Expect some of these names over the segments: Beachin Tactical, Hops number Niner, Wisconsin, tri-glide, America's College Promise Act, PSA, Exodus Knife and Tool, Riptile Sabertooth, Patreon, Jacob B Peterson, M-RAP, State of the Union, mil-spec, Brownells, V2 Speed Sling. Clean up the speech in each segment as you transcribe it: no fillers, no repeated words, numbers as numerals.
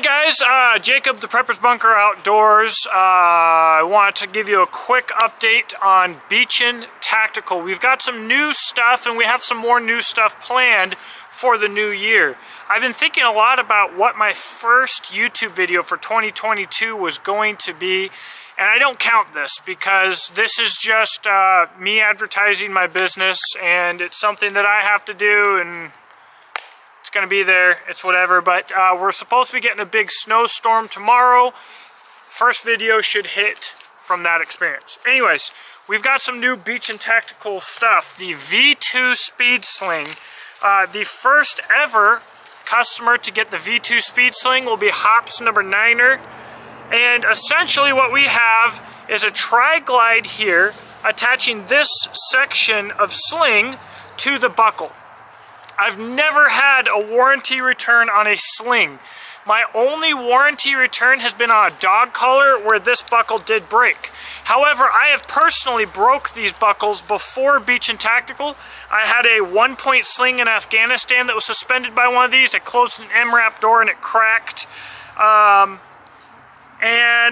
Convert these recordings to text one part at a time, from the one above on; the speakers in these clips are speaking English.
Hey guys, Jacob, the Prepper's Bunker Outdoors. I want to give you a quick update on Beachin Tactical. We've got some new stuff and we have some more new stuff planned for the new year. I've been thinking a lot about what my first YouTube video for 2022 was going to be. And I don't count this because this is just me advertising my business, and it's something that I have to do, and it's going to be there, it's whatever, but we're supposed to be getting a big snowstorm tomorrow. First video should hit from that experience. Anyways, we've got some new Beachin Tactical stuff. The V2 Speed Sling. The first ever customer to get the V2 Speed Sling will be Hops number Niner. And essentially what we have is a tri-glide here attaching this section of sling to the buckle. I've never had a warranty return on a sling. My only warranty return has been on a dog collar where this buckle did break. However, I have personally broke these buckles before Beachin Tactical. I had a one-point sling in Afghanistan that was suspended by one of these. I closed an M-RAP door and it cracked. And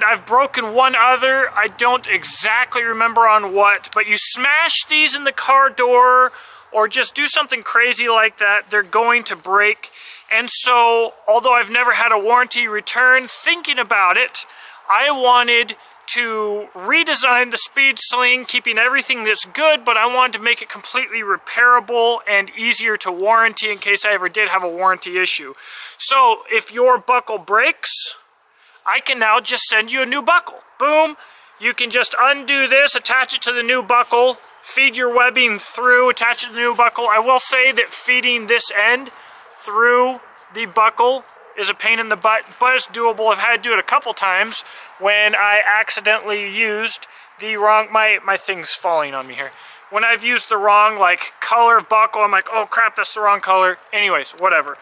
I've broken one other. I don't exactly remember on what, but you smash these in the car door or just do something crazy like that, they're going to break. And so, although I've never had a warranty return, thinking about it, I wanted to redesign the Speed Sling, keeping everything that's good, but I wanted to make it completely repairable and easier to warranty in case I ever did have a warranty issue. So, if your buckle breaks, I can now just send you a new buckle. Boom! You can just undo this, attach it to the new buckle, feed your webbing through, attach it to the new buckle. I will say that feeding this end through the buckle is a pain in the butt, but it's doable. I've had to do it a couple times when I accidentally used the wrong, my thing's falling on me here. When I've used the wrong, like, color of buckle, I'm like, oh crap, that's the wrong color. Anyways, whatever.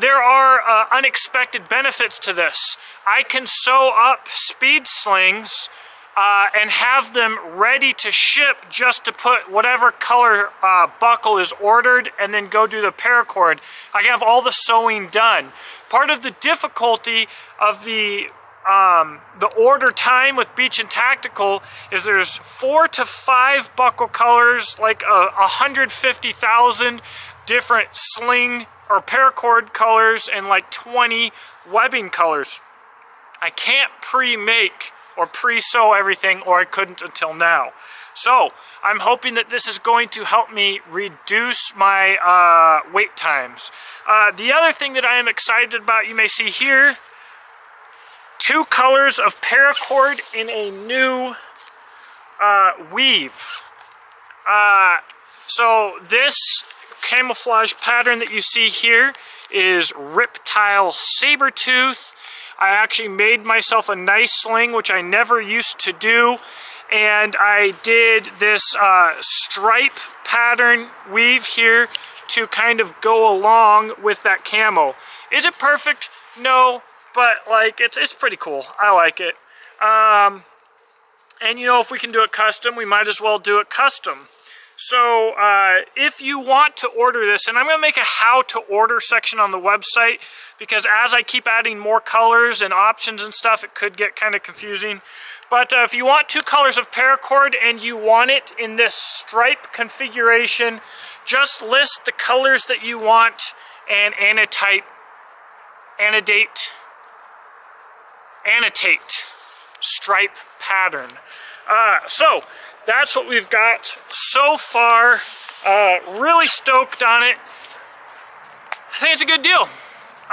There are unexpected benefits to this. I can sew up speed slings and have them ready to ship just to put whatever color buckle is ordered and then go do the paracord. I can have all the sewing done. Part of the difficulty of the order time with Beachin Tactical is there's 4 to 5 buckle colors, like 150,000 different sling or paracord colors and like 20 webbing colors. I can't pre-make or pre-sew everything, or I couldn't until now. So, I'm hoping that this is going to help me reduce my wait times. The other thing that I am excited about, you may see here, 2 colors of paracord in a new weave. So, this camouflage pattern that you see here is Riptile Sabertooth. I actually made myself a nice sling, which I never used to do, and I did this stripe pattern weave here to kind of go along with that camo. Is it perfect? No, but like it's pretty cool. I like it. And you know, if we can do it custom, we might as well do it custom. So if you want to order this, and I'm going to make a how to order section on the website because as I keep adding more colors and options and stuff, it could get kind of confusing. But if you want 2 colors of paracord and you want it in this stripe configuration, just list the colors that you want and annotate stripe pattern. So that's what we've got so far. Really stoked on it. I think it's a good deal.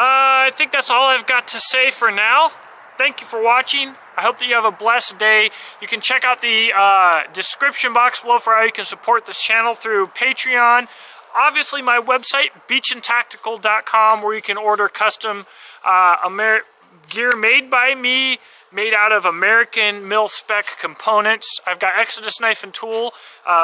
I think that's all I've got to say for now. Thank you for watching. I hope that you have a blessed day. You can check out the description box below for how you can support this channel through Patreon. Obviously my website, beachintactical.com, where you can order custom gear made by me, made out of American mil-spec components. I've got Exodus Knife and Tool,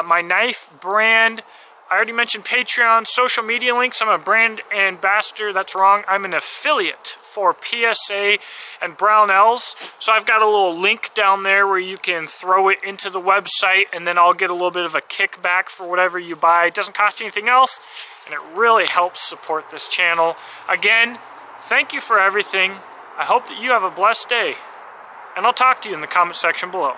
my knife brand. I already mentioned Patreon, social media links. I'm a brand ambassador. That's wrong. I'm an affiliate for PSA and Brownells. So I've got a little link down there where you can throw it into the website, and then I'll get a little bit of a kickback for whatever you buy. It doesn't cost anything else, and it really helps support this channel. Again, thank you for everything. I hope that you have a blessed day, and I'll talk to you in the comment section below.